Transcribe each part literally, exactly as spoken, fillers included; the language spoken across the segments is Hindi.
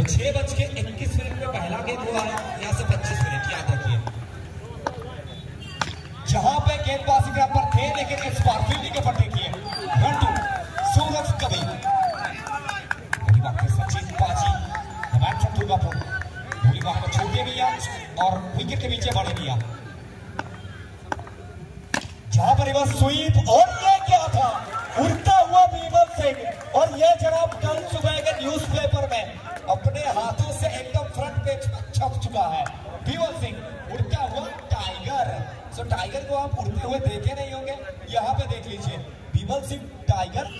तो छह बज के इक्कीस मिनट में पहला गेंद हुआ है, यहाँ से पच्चीस मिनट याद रखिए, जहां पे गेंदबाजी के पर थे लेकिन इस बार फील्डिंग के पर देखिए रंटू सूरज कभी सचिन बाजी पूरी बात को छोटे भी और विकेट के पीछे बढ़े भी, जहां पर स्वीप और ये क्या था उड़ता हुआ बीमल सिंह, और ये जनाब कल सुबह के न्यूज़पेपर में अपने हाथों से एकदम फ्रंट पेज पर छप चुका है बीमल सिंह उड़ता हुआ टाइगर। सो टाइगर को आप उड़ते हुए देखे नहीं होंगे, यहाँ पे देख लीजिए बीमल सिंह टाइगर।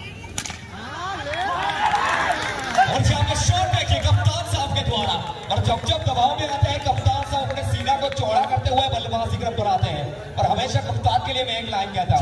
और यहाँ पे शोर देखिए कप्तान साहब के द्वारा, और जब जब दबाव में आते हैं कप्तान साहब अपने सीना को चौड़ा करते हुए बल्लेबाजी की तरफ आते हैं, और हमेशा कप्तान के लिए मैं एक लाइन कहता हूँ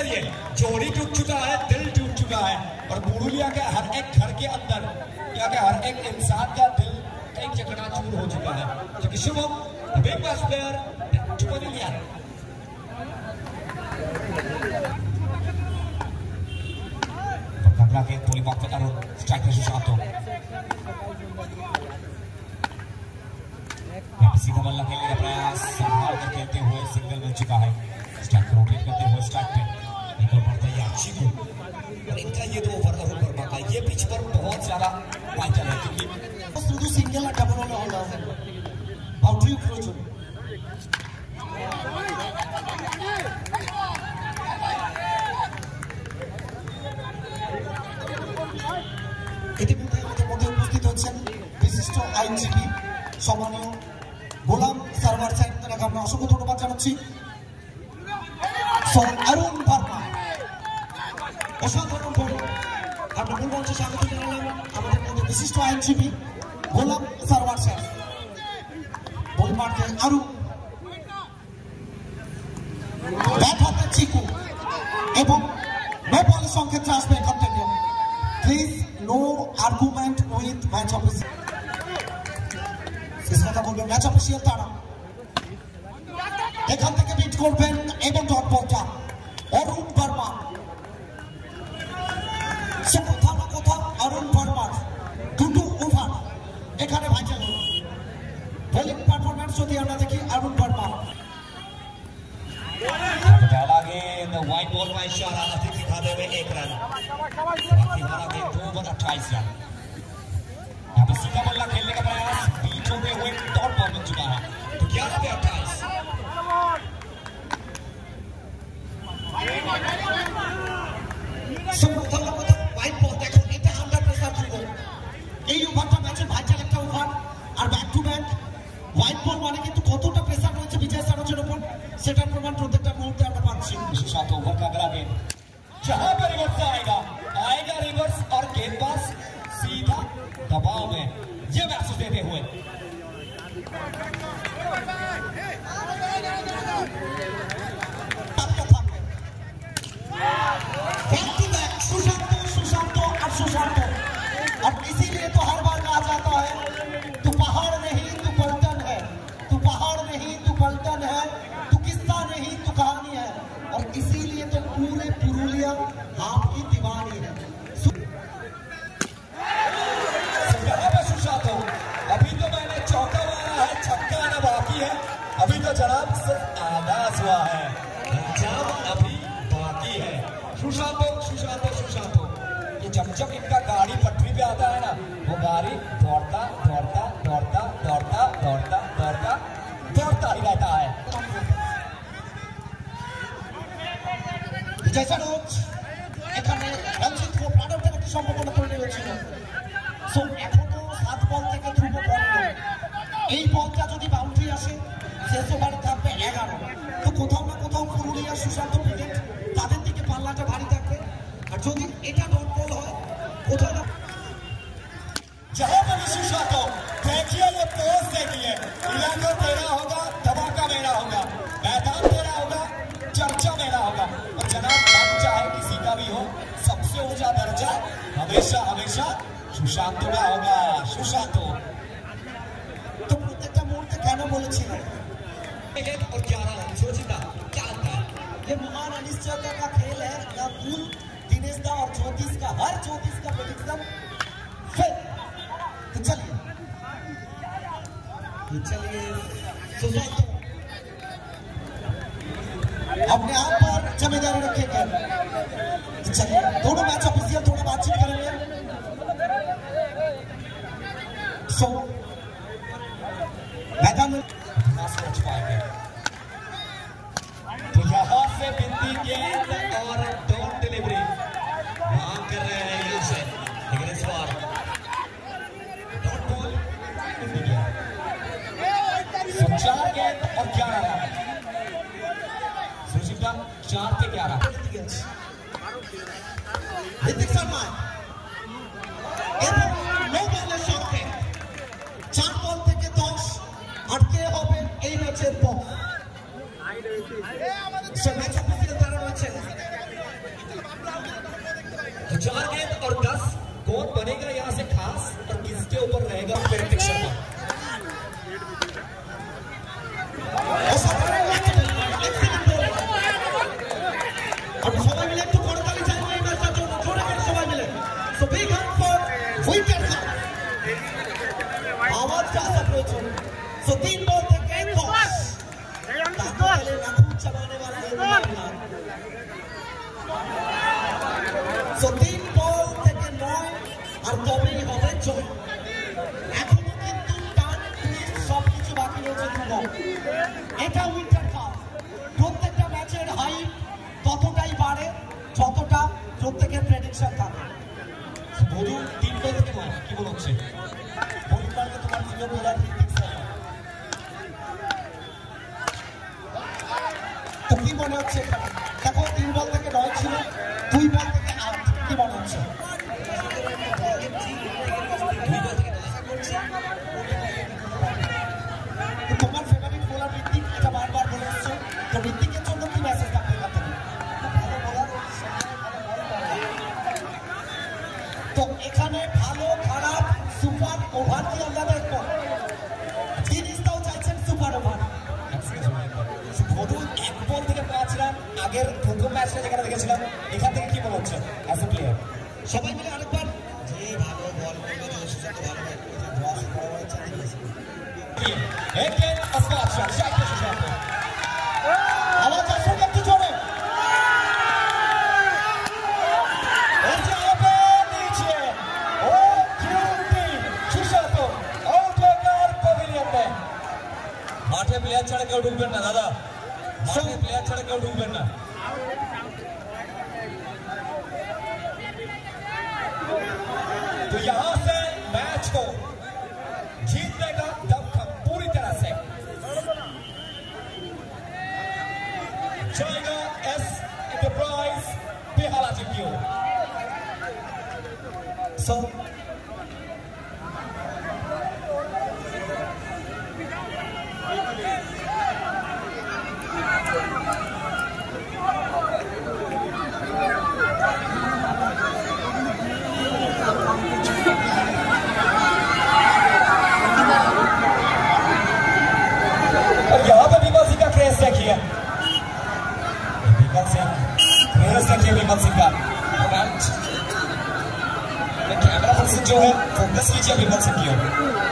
अक्सर ये जोड़ी टूट चुका है, दिल टूट चुका है, और बुरुलिया का हर एक घर के अंदर क्या क्या हर एक इंसान का दिल कई चकनाचूर हो चुका है। क्योंकि शुभम बिग बॉस प्लेयर चुपलिया के गोली बात पर अरुण स्ट्राइक में सुशांतो सीधा बल्ला खेलने का प्रयास संभाल कर खेलते हुए सिंगल बन चुका है। स्ट्राइक को रोटेट करते हुए स्ट्राइक पे एक और बढ़ता है चीकू, और इनका ये दो ओवर अरुण बर्मा का ये पिच पर बहुत ज्यादा वाइटल है क्योंकि वो शुरू सिंगल और डबल ऑल ऑल है बाउंड्री अप्रोच। এতে মধ্যে মধ্যে উপস্থিত হচ্ছেন বিশিষ্ট আইনজীবী সম্মানীয় গোলাম সারওয়ার শাহ, আপনাকে আমরা অসংখ্য ধন্যবাদ জানাচ্ছি। সর অরুণ বার্মা অসাধারণ বল, আমরা মূল মঞ্চে স্বাগত জানালাম আমাদের মধ্যে বিশিষ্ট আইনজীবী গোলাম সারওয়ার শাহ। বল মারতে অরুণ ব্যাট হাতে চিকু এবং নেপাল সংকেত আসবে continue. Please no argument with match official, इसका तो बोलो match official था ना, देखा था कि बीट कोड बैन एवं डॉट पहुंचा अरुण बर्मा से कोठा ना कोठा अरुण बर्मा दुडू उफान देखा ने भाई चलो बॉलिंग परफॉर्मेंस होती है ना देखिए अरुण बर्मा तो वाइट बॉल का इशारा अधिक दिखाने में एक रन बाकी हमारा गेम दो ओवर अट्ठाईस रन। यहाँ पे सीधा बल्ला खेलने का प्रयास बीच होते हुए डॉट बॉल बन चुका है तो ग्यारह पे अट्ठाईस। सब उथल उथल वाइट बॉल देखो इतना हंड्रेड प्रेशर चुको यही ओवर का मैच भाई चले का ओवर और back to back wide ball माने कि तो कतोटा प्रेशर रहे विजय सारोचर ऊपर सेटर प्रमाण प्रत्येकता मुहूर्त सुशांत ओवर का अगला गेंद जहां पर रिवर्स आएगा आएगा रिवर्स और गेंदबाज सीधा दबाव में यह महसूस देते हुए सुशांत सुशांत और सुशांत, और इसीलिए तो हर बार कहा जाता है तू पहाड़ नहीं तू पलटन है, तू पहाड़ नहीं तू पलटन है, तू किस्सा नहीं तू कहानी है, और इसीलिए तो पूरे पुरुलिया आपकी दीवानी है। सुशांत अभी तो मैंने चौका मारा है, छक्का आना बाकी है, अभी तो जनाब सिर्फ आगाज हुआ है, जब अभी बाकी है। सुशांत सुशांत सुशांत ये जब जब इनका गाड़ी पटरी पे आता है ना वो गाड़ी दौड़ता दौड़ता दौड़ता दौड़ता दौड़ता दौड़ता दौड़ता ही रहता है। जैसा रोज এখানে রঞ্জিত কোপ আউট থেকে সম্পূর্ণ করে হয়েছিল সো এখন তো সাত বল থেকে ধ্রুব বল এই বলটা যদি বাউন্ডারি আসে শেষ ওভার থাকবে এগারো, তো কোথাও না কোথাও পুরুলিয়া সুশান্ত ক্রিকেট তাদের দিকে পাল্লাটা ভারী থাকবে। আর যদি এটা ডট বল হয় কোথাও না जहां पर सुशांत देखिए ये पेस देखिए इलाका तेरा होगा धमाका मेरा होगा मैदान तेरा होगा चर्चा मेरा होगा, और जनाब काम चाहे किसी का भी हो सबसे ऊंचा दर्जा हमेशा हमेशा सुशांत का होगा। सुशांत तो प्रत्येकता मुहूर्त कहना बोले और ग्यारह सोचिता क्या आता है ये महान अनिश्चयता का खेल है या कुल दिनेश का और ज्योतिष का हर ज्योतिष का प्रेडिक्शन फेल। तो चलिए चलिए सुशांत अपने आप पर जिम्मेदारी रखेगा। चलिए दोनों मैच ऑफिशियल थोड़ा बातचीत करेंगे सो मैदान में पहुंच पाएंगे। तो यहाँ से बिंदी गेंद और डॉन डिलीवरी मांग कर रहे हैं ये से, लेकिन इस बार डॉट बॉल बिंदी गेंद चार गेंद और ग्यारह रन चार पे ग्यारह। ऋतिक शर्मा नौ बॉल शॉर्टे चार बॉल थे दस अटके हमें এই ম্যাচের পর। चार गेंद और दस, कौन बनेगा यहाँ से खास और किसके ऊपर रहेगा प्रेडिक्शन। और सवाल मिले तो कौन ताली चाहिए, मैं चाहता हूँ थोड़ा कर सवाल मिले। So big hand for wicket shot। आवाज का सपोर्ट। So तीन बॉल थे गेंद बॉल। ताकतले नाखून चबाने वाले। So तीन बॉल तक नॉन और तभी हमारे जो एक ही दिन तुम टांग पुलिस सब कुछ बाकी हो चुका है। एक विंटर का प्रत्येक का मैच एक हाई तोतों का ही बारे चौथों का प्रत्येक के प्रेडिक्शन था। बोलो तीन बॉल कितना है कि बोलो अच्छे बोल बार के तुम्हारे जीवन बोला प्रेडिक्शन तो कि बोले अच्छे देखो तीन बॉल तक नॉन चले दो बॉल সবাই মিলে আরেকবার যে ভালো বল করবে সুশান্ত ভালো ব্যাট করবে দশ বল চালিয়ে গেছে এক এক আস্তে আস্তে আস্তে সুশান্ত আওয়াজ আসুক একটু জোরে ওটা হবে নিচে ও কিউটি সুশান্ত আউটকার পভিলিয়নে মাঠে প্লেয়ার ছাড়া কেউ ঢুকবেন না দাদা মাঠে প্লেয়ার ছাড়া কেউ ঢুকবেন না। तो यहाँ से मैच को जीतने का दमखम पूरी तरह से जाएगा एस इंटरप्राइज बेहाला की ओर। सो बिमल सिंह का कैमरा पर्सन जो है फोकस कीजिए बिमल सिंह की ओर।